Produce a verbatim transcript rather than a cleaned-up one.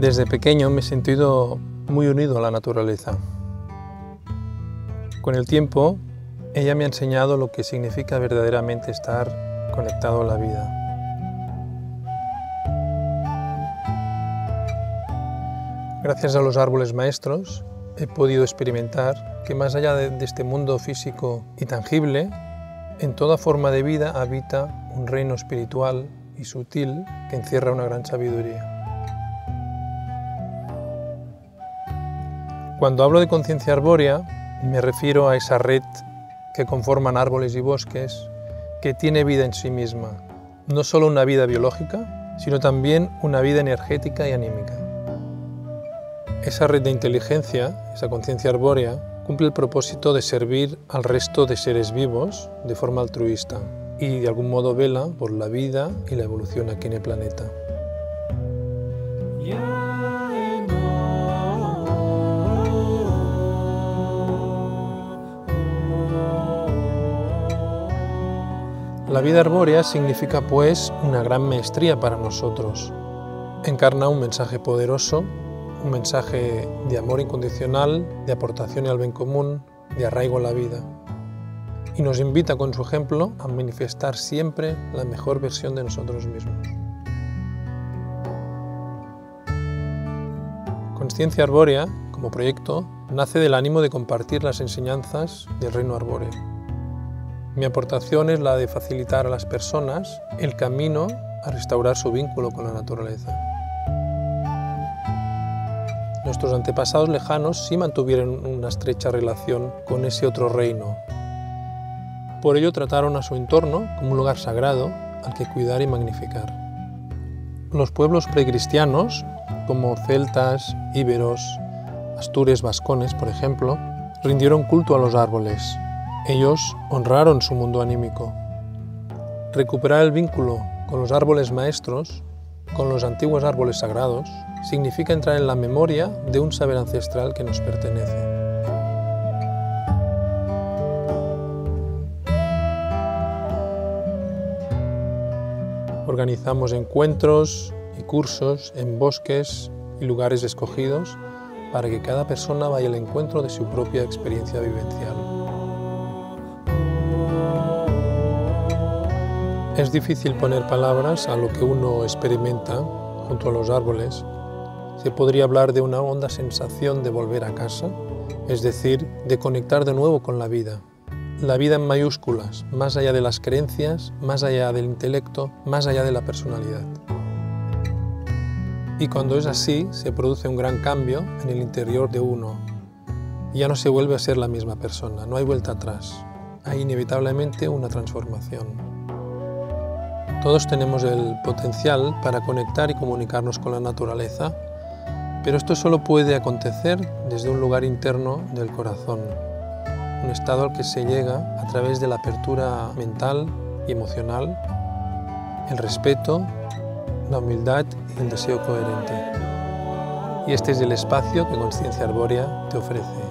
Desde pequeño me he sentido muy unido a la naturaleza. Con el tiempo, ella me ha enseñado lo que significa verdaderamente estar conectado a la vida. Gracias a los árboles maestros, he podido experimentar que más allá de este mundo físico y tangible, en toda forma de vida habita un reino espiritual y sutil que encierra una gran sabiduría. Cuando hablo de conciencia arbórea, me refiero a esa red que conforman árboles y bosques, que tiene vida en sí misma, no solo una vida biológica, sino también una vida energética y anímica. Esa red de inteligencia, esa conciencia arbórea, cumple el propósito de servir al resto de seres vivos de forma altruista y de algún modo vela por la vida y la evolución aquí en el planeta. La vida arbórea significa, pues, una gran maestría para nosotros. Encarna un mensaje poderoso, un mensaje de amor incondicional, de aportación al bien común, de arraigo a la vida. Y nos invita con su ejemplo a manifestar siempre la mejor versión de nosotros mismos. Consciencia Arbórea, como proyecto, nace del ánimo de compartir las enseñanzas del Reino Arbóreo. Mi aportación es la de facilitar a las personas el camino a restaurar su vínculo con la naturaleza. Nuestros antepasados lejanos sí mantuvieron una estrecha relación con ese otro reino. Por ello trataron a su entorno como un lugar sagrado al que cuidar y magnificar. Los pueblos precristianos, como celtas, íberos, astures, vascones, por ejemplo, rindieron culto a los árboles. Ellos honraron su mundo anímico. Recuperar el vínculo con los árboles maestros, con los antiguos árboles sagrados, significa entrar en la memoria de un saber ancestral que nos pertenece. Organizamos encuentros y cursos en bosques y lugares escogidos para que cada persona vaya al encuentro de su propia experiencia vivencial. Es difícil poner palabras a lo que uno experimenta junto a los árboles. Se podría hablar de una honda sensación de volver a casa, es decir, de conectar de nuevo con la vida. La vida en mayúsculas, más allá de las creencias, más allá del intelecto, más allá de la personalidad. Y cuando es así, se produce un gran cambio en el interior de uno. Ya no se vuelve a ser la misma persona, no hay vuelta atrás. Hay inevitablemente una transformación. Todos tenemos el potencial para conectar y comunicarnos con la naturaleza, pero esto solo puede acontecer desde un lugar interno del corazón, un estado al que se llega a través de la apertura mental y emocional, el respeto, la humildad y el deseo coherente. Y este es el espacio que Consciencia Arbórea te ofrece.